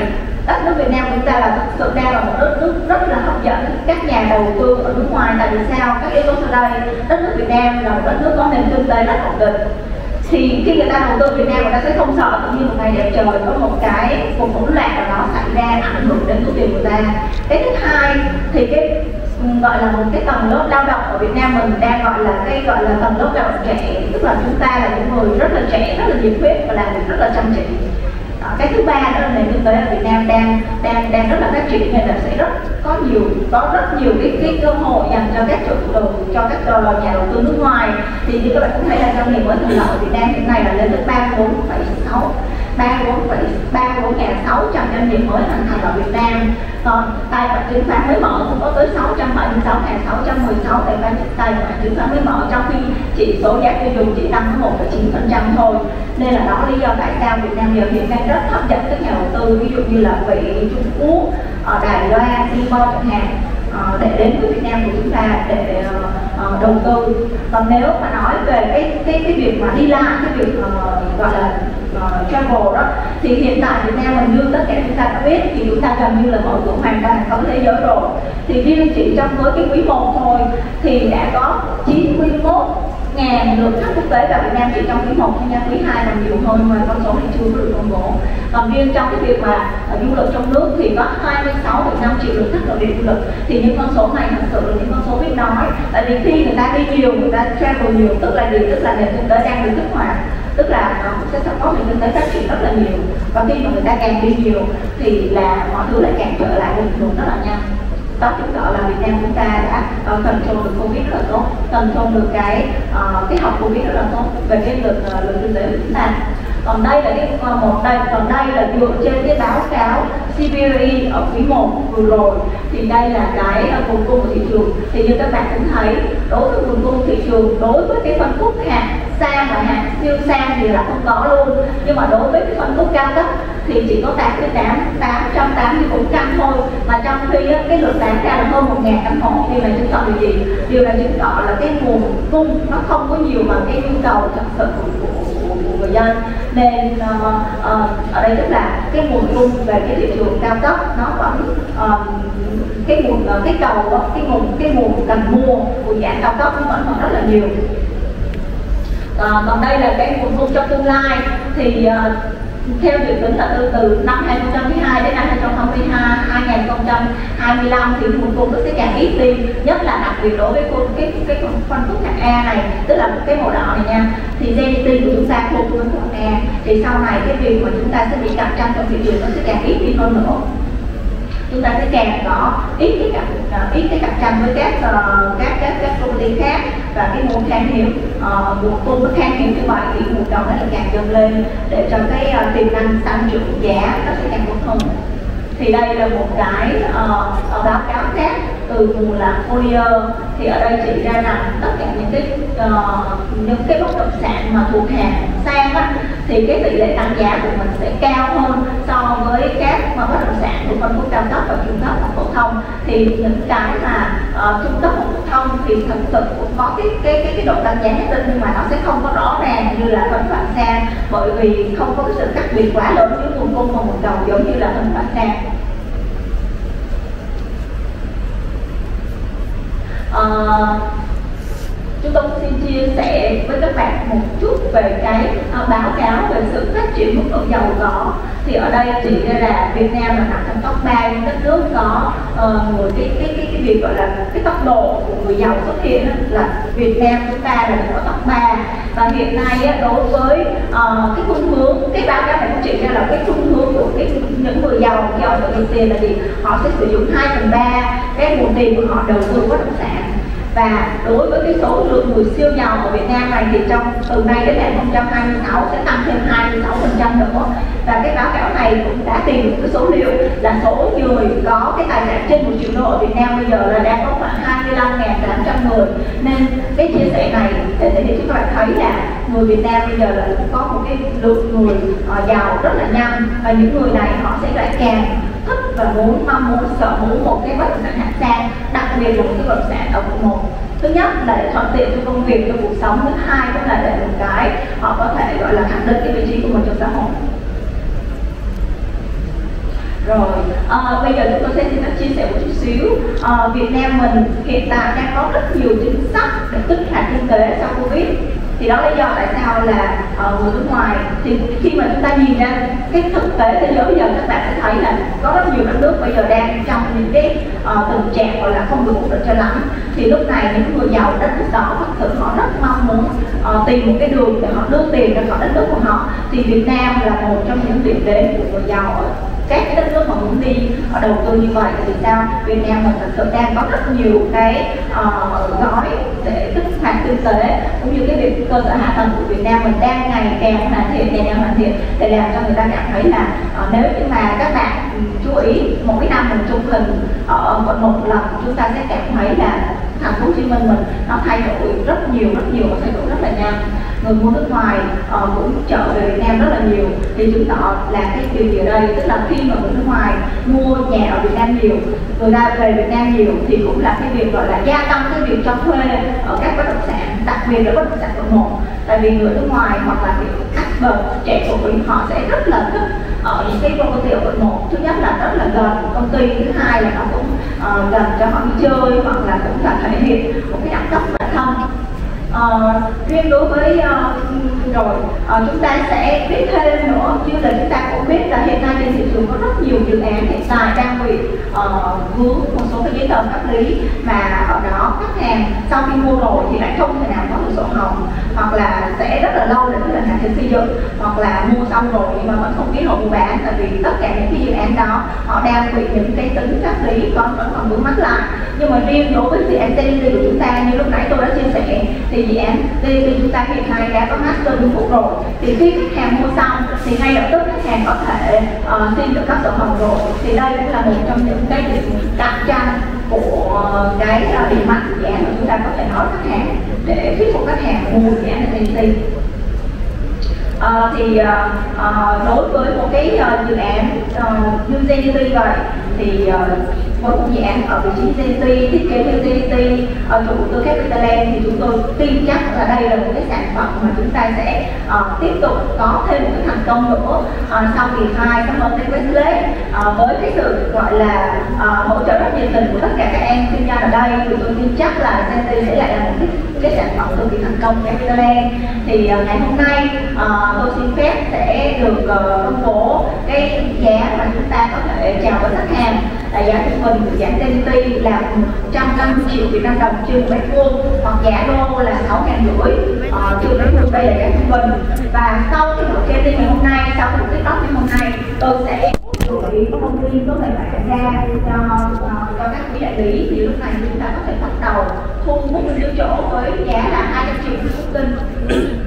đất nước Việt Nam của chúng ta là thực sự đang là một đất nước rất là hấp dẫn các nhà đầu tư ở nước ngoài. Tại vì sao? Các yếu tố sau đây, đất nước Việt Nam là một đất nước có nền kinh tế rất ổn định. Thì khi người ta đầu tư Việt Nam, người ta sẽ không sợ tự nhiên một ngày đẹp trời có một cái cuộc hỗn loạn nào đó xảy ra ảnh hưởng đến số tiền của ta. Cái thứ hai thì cái gọi là một cái tầng lớp lao động ở Việt Nam mình đang gọi là cái gọi là tầng lớp lao động trẻ, tức là chúng ta là những người rất là trẻ, rất là nhiệt huyết và làm việc rất là chăm chỉ. Cái thứ ba đó là nền kinh tế ở Việt Nam đang đang đang rất là phát triển, nên là sẽ rất có nhiều có rất nhiều cái, cái cơ hội dành cho các chủ đầu tư, cho các nhà đầu tư nước ngoài. Thì như các bạn cũng thấy là trong nền kinh tế ở Việt Nam hiện nay là lên tới ba mươi bốn phẩy sáu ba mươi bốn phẩy ba mươi bốn nghìn sáu trăm doanh nghiệp mới thành thành ở Việt Nam. Còn tài khoản chứng khoán mới mở cũng có tới sáu trăm bảy mươi sáu nghìn sáu trăm mười sáu tài khoản tài khoản chứng khoán mới mở, trong khi chỉ số giá tiêu dùng chỉ tăng có một phẩy chín phần trăm thôi. Nên là đó lý do tại sao Việt Nam giờ hiện nay rất hấp dẫn các nhà đầu tư, ví dụ như là Mỹ, Trung Quốc, ở Đài Loan, Singapore chẳng hạn, để đến với Việt Nam của chúng ta để uh, đầu tư. Còn nếu mà nói về cái cái cái việc mà đi lại, cái việc uh, gọi là uh, travel đó, thì hiện tại Việt Nam mình như tất cả chúng ta đã biết thì chúng ta gần như là mở cửa hoàn toàn có thế giới rồi. Thì riêng chỉ trong với cái quý một thôi thì đã có chín mươi mốt nghìn lượt khách quốc tế vào Việt Nam chỉ trong quý một hay quý hai, còn nhiều hơn mà con số này chưa có được công bố. Còn riêng trong cái việc mà du lịch trong nước thì có hai mươi sáu phẩy năm triệu lượt khách nội địa du lịch. Thì những con số này thật sự là những con số biết nói, tại vì khi người ta đi nhiều, người ta travel nhiều, tức là gì? Tức là nền kinh tế đang được kích hoạt, tức là nó cũng sẽ có nền kinh tế phát triển rất là nhiều, và khi mà người ta càng đi nhiều thì là mọi thứ lại càng trở lại bình thường rất là nhanh. Đó chứng tỏ là Việt Nam chúng ta đã uh, control được Covid rất là tốt, control được cái uh, cái học Covid rất là tốt về cái lực uh, lực kinh tế của chúng ta. Còn đây là cái uh, một đây còn đây là dựa trên cái báo cáo xê bê rờ e ở quý một vừa rồi. Thì đây là cái uh, nguồn cung của thị trường. Thì như các bạn cũng thấy, đối với nguồn cung thị trường, đối với cái phân khúc hàng sang và hàng siêu sang thì là không có luôn, nhưng mà đối với cái phân khúc cao cấp thì chỉ có tám trăm tám mươi bốn căn thôi, mà trong khi cái lượng bán ra là hơn một nghìn căn hộ. Thì mình chứng tỏ điều gì? Điều này chứng tỏ là cái nguồn cung nó không có nhiều bằng cái nhu cầu thật sự của, của, của người dân. Nên uh, uh, ở đây tức là cái nguồn cung về cái thị trường cao cấp nó vẫn uh, cái nguồn cái cầu cái nguồn cái nguồn cần mua của dạng cao cấp nó vẫn còn rất là nhiều. Uh, còn đây là cái nguồn cung trong tương lai thì uh, theo dự tính là từ từ năm hai nghìn không trăm hai mươi hai đến năm hai nghìn không trăm hai mươi lăm thì nguồn cung nó sẽ càng ít đi, nhất là đặc biệt đối với cái cái phân khúc hạng A này, tức là cái màu đỏ này nha. Thì Zenity của chúng ta thuộc phân khúc hạng A, thì sau này cái việc mà chúng ta sẽ bị cạnh tranh trong thị trường nó sẽ càng ít đi hơn nữa. Chúng ta sẽ càng có ít cái cạnh ít cái cạnh tranh với các uh, các các các công ty khác, và cái nguồn khan hiếm nguồn uh, cung nó khan hiếm như vậy thì nguồn cầu nó lại càng dâng lên để cho cái uh, tiềm năng tăng trưởng giá nó sẽ càng tốt hơn. Thì đây là một cái uh, báo cáo khác từ nguồn là Colliers. Thì ở đây chỉ ra rằng tất cả những cái uh, những cái bất động sản mà thuộc hàng sang á thì cái tỷ lệ tăng giá của mình sẽ cao hơn so với các bất động sản của phân khúc cao cấp và trung cấp và phổ thông. Thì những cái mà uh, trung cấp và phổ thông thì thật sự cũng có cái cái cái, cái độ tăng giá nhất định, nhưng mà nó sẽ không có rõ ràng như là phân đoạn xa, bởi vì không có cái sự khác biệt quá lớn giữa nguồn cung và nguồn cầu giống như là phân đoạn xa. Uh, Chúng tôi xin chia sẻ với các bạn một chút về cái uh, báo cáo về sự phát triển mức độ giàu có. Thì ở đây chỉ ra là Việt Nam là nằm trong top ba những đất nước có uh, cái, cái, cái, cái việc gọi là cái tốc độ của người giàu xuất hiện là Việt Nam chúng ta là ở top ba. Và hiện nay đối với uh, cái khuynh hướng, cái báo cáo này cũng chỉ ra là cái khuynh hướng của cái, những người giàu do người tiền là gì? Họ sẽ sử dụng hai phần ba cái nguồn tiền của họ đầu tư bất động sản. Và đối với cái số lượng người siêu giàu ở Việt Nam này thì trong từ nay đến hai không hai sáu sẽ tăng thêm hai mươi sáu phần trăm nữa. Và cái báo cáo này cũng đã tìm được cái số liệu là số người có cái tài sản trên một triệu đô ở Việt Nam bây giờ là đang có khoảng hai mươi lăm nghìn tám trăm người. Nên cái chia sẻ này để để chúng ta thấy là người Việt Nam bây giờ là có một cái lượng người giàu rất là nhanh, và những người này họ sẽ lại càng thích và muốn mong muốn sở hữu một cái bất động sản hạng sang, đặc biệt là một cái bất động sản ở quận một. Thứ nhất là để thuận tiện cho công việc, cho cuộc sống. Thứ hai cũng là để một cái họ có thể gọi là khẳng định cái vị trí của mình trong xã hội. Rồi, à, bây giờ chúng tôi sẽ chia sẻ một chút xíu. À, Việt Nam mình hiện tại đang có rất nhiều chính sách để kích hoạt kinh tế sau Covid. Thì đó là lý do tại sao là uh, người nước ngoài, thì khi mà chúng ta nhìn ra cái thực tế thế giới bây giờ, các bạn sẽ thấy là có rất nhiều các nước bây giờ đang trong những cái uh, tình trạng gọi là không được ổn định cho lắm. Thì lúc này những người giàu đất nước đó thật sự họ rất mong muốn uh, tìm một cái đường để họ đưa tiền ra khỏi đất nước của họ. Thì Việt Nam là một trong những điểm đến của người giàu ở các cái đất nước mà muốn đi họ đầu tư như vậy. Thì sao Việt Nam mình thật sự đang có rất nhiều cái uh, gói để kích hoạt kinh tế, cũng như cái việc cơ sở hạ tầng của Việt Nam mình đang ngày càng hoàn thiện, ngày càng hoàn thiện để làm cho người ta cảm thấy là uh, nếu như mà các bạn chú ý mỗi năm mình chụp hình ở quận một lần, chúng ta sẽ cảm thấy là Thành phố Hồ Chí Minh mình nó thay đổi rất nhiều, rất nhiều, thay đổi rất là nhanh. Người mua nước ngoài uh, cũng trở về Việt Nam rất là nhiều, thì chứng tỏ là cái điều gì ở đây, tức là khi mà người nước ngoài mua nhà ở Việt Nam nhiều, người ta về Việt Nam nhiều, thì cũng là cái việc gọi là gia tăng cái việc cho thuê ở các bất động sản, đặc biệt là bất động sản quận một. Tại vì người nước ngoài hoặc là kiểu expert trẻ của mình họ sẽ rất là thích ở những cái property ở quận một. Thứ nhất là rất là gần công ty, thứ hai là nó cũng uh, gần cho họ đi chơi, hoặc là cũng là thể hiện một cái đẳng cấp bản thân. Uh, riêng đối với uh, rồi uh, chúng ta sẽ biết thêm nữa, chứ là chúng ta cũng biết là hiện nay trên thị trường có rất nhiều dự án hiện tại đang bị uh, vướng một số cái giấy tờ pháp lý, mà ở đó khách hàng sau khi mua rồi thì lại không thể nào có được sổ hồng, hoặc là sẽ rất là lâu để có được hạn chỉnh xây dựng, hoặc là mua xong rồi nhưng mà vẫn không ký hợp đồng bán, tại vì tất cả những cái dự án đó họ đang bị những cái tính pháp lý còn vẫn còn vướng mắc lại. Nhưng mà riêng đối với dự án Zenity của chúng ta, như lúc nãy tôi đã chia sẻ, thì dự án Zenity chúng ta hiện nay đã có master thương vụ rồi, thì khi khách hàng mua xong thì ngay lập tức khách hàng có thể uh, xin được các sổ hồng rồi. Thì đây cũng là một trong những cái điểm cạnh tranh của uh, cái điểm uh, mạnh dự án mà chúng ta có thể nói khách hàng để thuyết phục khách hàng mua dự án Zenity. Uh, thì uh, uh, đối với một cái uh, dự án như uh, Zenity vậy, thì uh, một dự án ở vị trí Zenity, thiết kế Zenity, ở chủ tư CapitaLand, thì chúng tôi tin chắc là đây là một cái sản phẩm mà chúng ta sẽ uh, tiếp tục có thêm một cái thành công nữa uh, sau kỳ hai trong Hotel West Lake, uh, với cái sự gọi là uh, hỗ trợ rất nhiệt tình của tất cả các em kinh doanh ở đây, thì tôi tin chắc là Zenity sẽ lại là một cái, cái sản phẩm cực kỳ thành công của CapitaLand. Thì uh, ngày hôm nay uh, tôi xin phép sẽ được uh, công bố cái giá mà chúng ta có thể chào với khách hàng. Là giá trung bình của dự án Zenity là một trăm năm mươi triệu Việt Nam đồng trên mét vuông, hoặc giá đô là sáu nghìn rưỡi trên mét vuông. Đây là giá trung bình. Và sau cái buổi Zenity ngày hôm nay, sau buổi TikTok ngày hôm nay, tôi sẽ gửi thông tin số tài khoản ra cho cho các quý đại lý. Thì lúc này chúng ta có thể bắt đầu thu hút lưu chỗ với giá là hai trăm triệu trên một tin.